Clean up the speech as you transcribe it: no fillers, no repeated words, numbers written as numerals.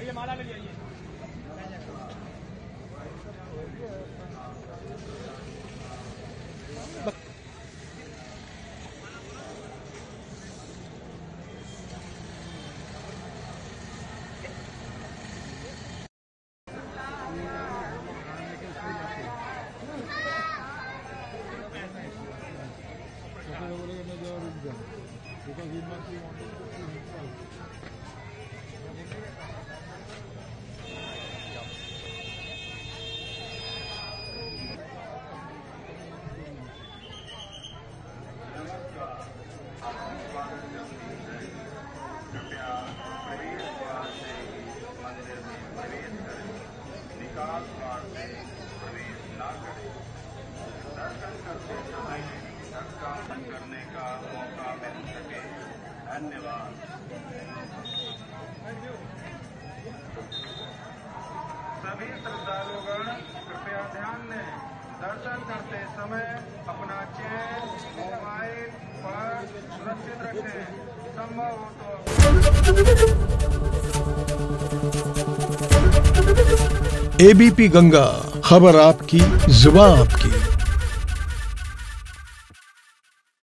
आइए माला में जाइए। ABP गंगा, खबर आपकी, जुबान आपकी।